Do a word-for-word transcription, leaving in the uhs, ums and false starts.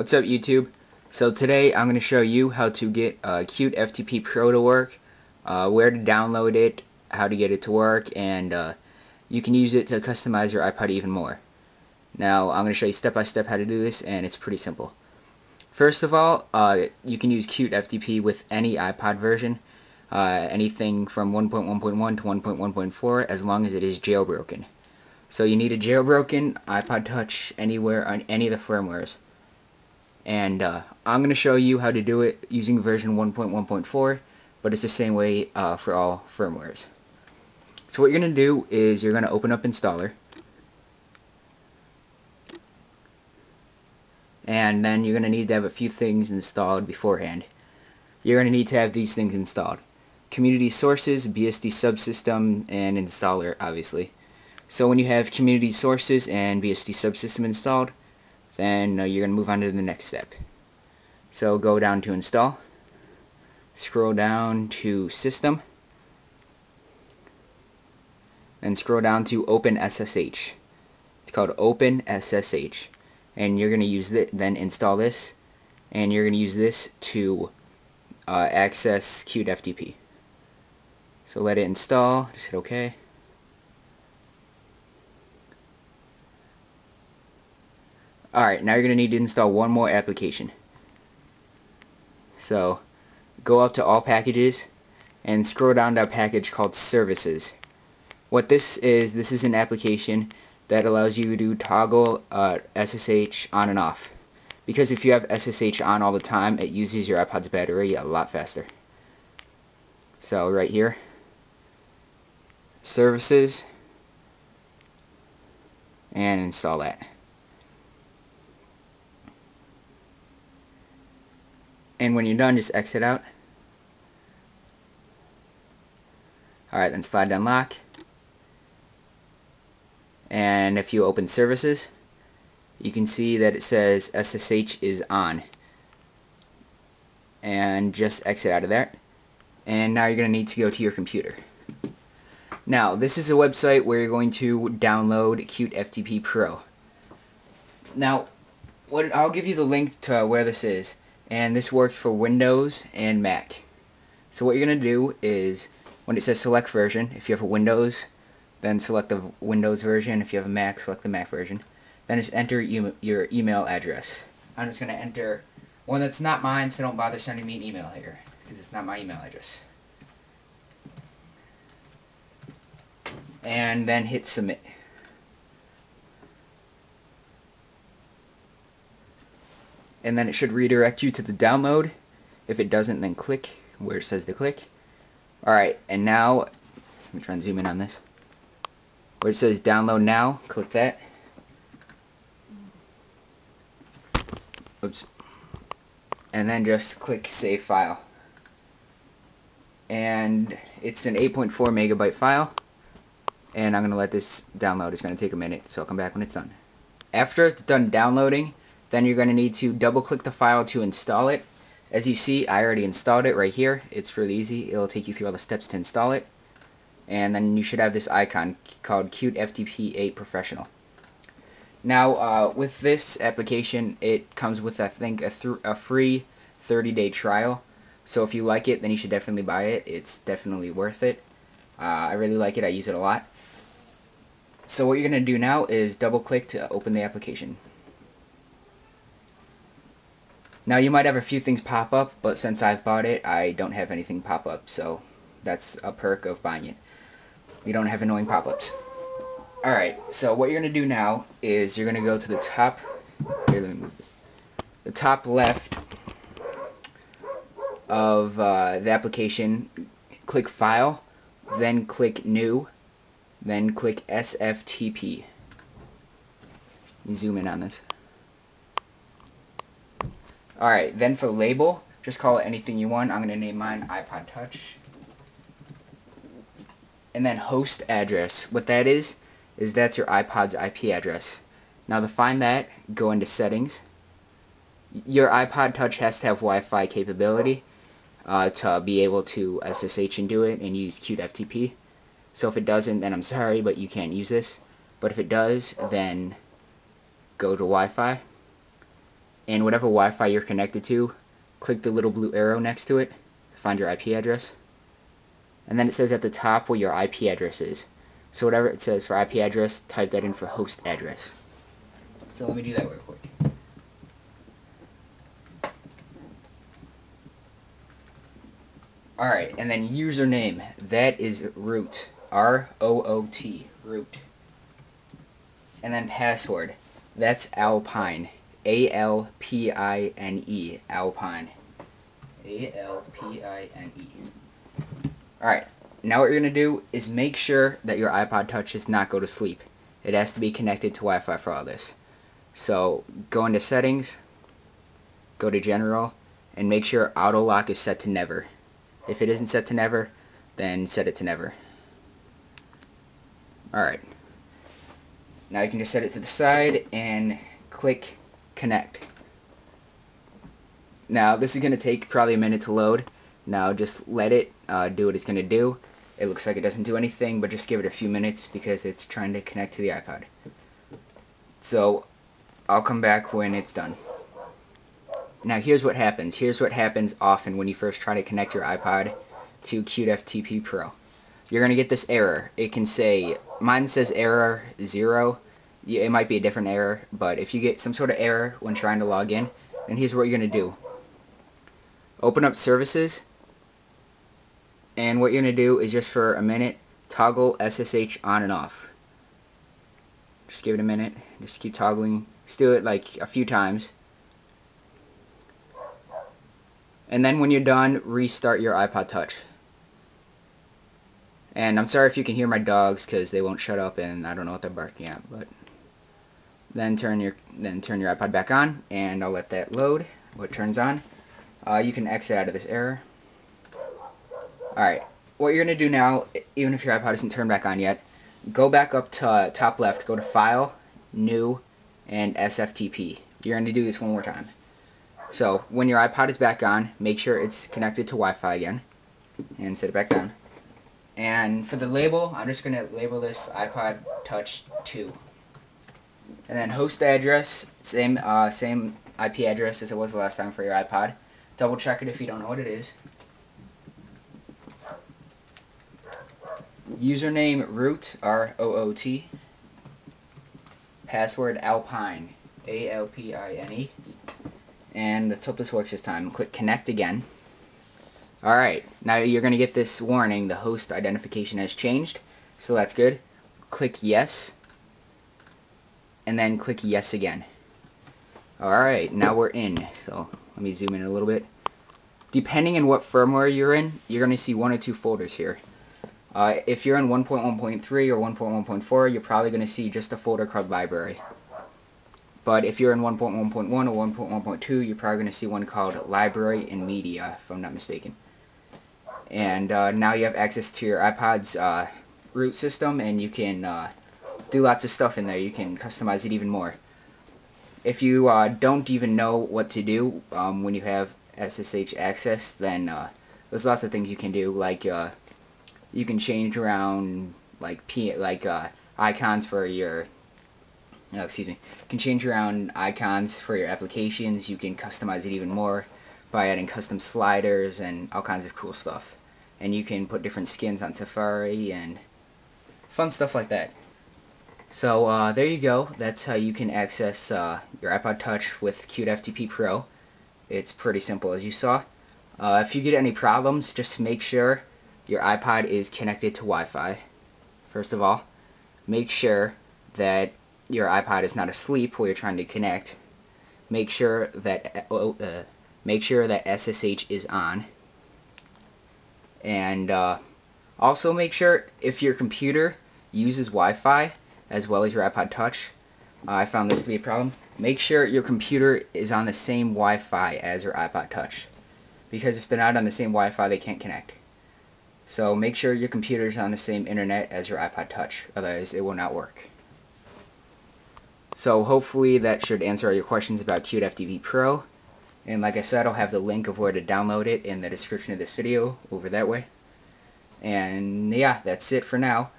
What's up, YouTube? So today I'm going to show you how to get uh, CuteFTP Pro to work, uh, where to download it, how to get it to work, and uh, you can use it to customize your iPod even more. Now I'm going to show you step by step how to do this, and it's pretty simple. First of all, uh, you can use CuteFTP with any iPod version, uh, anything from one point one point one to one point one point four, as long as it is jailbroken. So you need a jailbroken iPod Touch anywhere on any of the firmwares. And uh, I'm going to show you how to do it using version one point one point four, but it's the same way uh, for all firmwares. So what you're going to do is you're going to open up Installer, and then you're going to need to have a few things installed beforehand. You're going to need to have these things installed: community sources, B S D subsystem, and installer, obviously. So when you have community sources and B S D subsystem installed, then uh, you're going to move on to the next step. So go down to install, scroll down to system, and scroll down to OpenSSH. It's called OpenSSH, and you're going to use it. Then install this, and you're going to use this to uh, access CuteFTP. So let it install. Just hit OK. Alright, now you're going to need to install one more application. So, go up to All Packages, and scroll down to a package called Services. What this is, this is an application that allows you to toggle uh, S S H on and off. Because if you have S S H on all the time, it uses your iPod's battery a lot faster. So, right here, Services, and install that. And when you're done, just exit out. Alright, then slide to unlock. And if you open services, you can see that it says S S H is on. And just exit out of there. And now you're going to need to go to your computer. Now, this is a website where you're going to download CuteFTP Pro. Now, what I'll give you the link to where this is. And this works for Windows and Mac. So what you're going to do is, when it says select version, if you have a Windows, then select the Windows version. If you have a Mac, select the Mac version. Then just enter e your email address. I'm just going to enter one that's not mine, so don't bother sending me an email here, because it's not my email address. And then hit submit. And then it should redirect you to the download. If it doesn't, then click where it says to click. Alright, and now, let me try and zoom in on this. Where it says download now, click that. Oops. And then just click save file. And it's an eight point four megabyte file. And I'm going to let this download. It's going to take a minute, so I'll come back when it's done. After it's done downloading, then you're going to need to double click the file to install it. As you see, I already installed it right here. It's really easy. It'll take you through all the steps to install it. And then you should have this icon called CuteFTP eight Professional. Now, uh, with this application, it comes with, I think, a, th a free thirty day trial. So if you like it, then you should definitely buy it. It's definitely worth it. Uh, I really like it. I use it a lot. So what you're going to do now is double click to open the application. Now, you might have a few things pop up, but since I've bought it, I don't have anything pop up, so that's a perk of buying it. You don't have annoying pop-ups. Alright, so what you're going to do now is you're going to go to the top, here, let me move this, the top left of uh, the application, click File, then click New, then click S F T P. Let me zoom in on this. Alright, then for label, just call it anything you want. I'm going to name mine iPod Touch. And then host address. What that is, is that's your iPod's I P address. Now to find that, go into settings. Your iPod Touch has to have Wi-Fi capability uh, to be able to S S H and do it and use CuteFTP. So if it doesn't, then I'm sorry, but you can't use this. But if it does, then go to Wi-Fi. and whatever Wi-Fi you're connected to, click the little blue arrow next to it to find your I P address. And then it says at the top where your I P address is. So whatever it says for I P address, type that in for host address. So let me do that real quick. Alright, and then username, that is root, R O O T, root. And then password, that's Alpine, A L P I N E, Alpine, A L P I N E. Alright, now what you're going to do is make sure that your iPod Touch does not go to sleep. It has to be connected to Wi-Fi for all this. So go into settings, go to general, and make sure auto lock is set to never. If it isn't set to never, then set it to never. Alright. Now you can just set it to the side and click connect. Now this is going to take probably a minute to load. Now just let it uh, do what it's going to do. It looks like it doesn't do anything, but just give it a few minutes because it's trying to connect to the iPod. So I'll come back when it's done. Now here's what happens. Here's what happens often when you first try to connect your iPod to CuteFTP Pro. You're going to get this error. It can say, mine says error zero. It might be a different error, but if you get some sort of error when trying to log in, then here's what you're going to do. Open up services, and what you're going to do is just for a minute, toggle S S H on and off. Just give it a minute. Just keep toggling. Just do it like a few times. And then when you're done, restart your iPod Touch. And I'm sorry if you can hear my dogs because they won't shut up and I don't know what they're barking at, but then turn your then turn your iPod back on, and I'll let that load. What turns on, uh, you can exit out of this error. Alright, what you're going to do now, even if your iPod isn't turned back on yet, go back up to uh, top left, go to File, New, and S F T P. You're going to do this one more time. So when your iPod is back on, make sure it's connected to Wi-Fi again, and set it back down. And for the label, I'm just going to label this iPod Touch two. And then host address, same uh, same I P address as it was the last time for your iPod. Double check it if you don't know what it is. Username root, R O O T. Password Alpine, A L P I N E. And let's hope this works this time. Click connect again. Alright, now you're going to get this warning, the host identification has changed, so that's good. Click yes, and then click yes again. Alright, now we're in. So let me zoom in a little bit. Depending on what firmware you're in, you're going to see one or two folders here. Uh, if you're in one point one point three or one point one point four, you're probably going to see just a folder called library. But if you're in one point one point one or one point one point two, you're probably going to see one called Library and Media, if I'm not mistaken. And uh, now you have access to your iPod's uh, root system, and you can uh, do lots of stuff in there. You can customize it even more. If you uh, don't even know what to do um, when you have S S H access, then uh, there's lots of things you can do. Like uh, you can change around like P like uh, icons for your. No, excuse me. You can change around icons for your applications. You can customize it even more by adding custom sliders and all kinds of cool stuff. And you can put different skins on Safari and fun stuff like that. So uh, there you go. That's how you can access uh, your iPod Touch with CuteFTP Pro. It's pretty simple, as you saw. Uh, if you get any problems, just make sure your iPod is connected to Wi-Fi. First of all, make sure that your iPod is not asleep while you're trying to connect. Make sure that uh, make sure that S S H is on, and uh, also make sure if your computer uses Wi-Fi as well as your iPod Touch. Uh, I found this to be a problem. Make sure your computer is on the same Wi-Fi as your iPod Touch, because if they're not on the same Wi-Fi, they can't connect. So make sure your computer is on the same internet as your iPod Touch, otherwise it will not work. So hopefully that should answer all your questions about CuteFTP Pro. And like I said, I'll have the link of where to download it in the description of this video over that way. And yeah, that's it for now.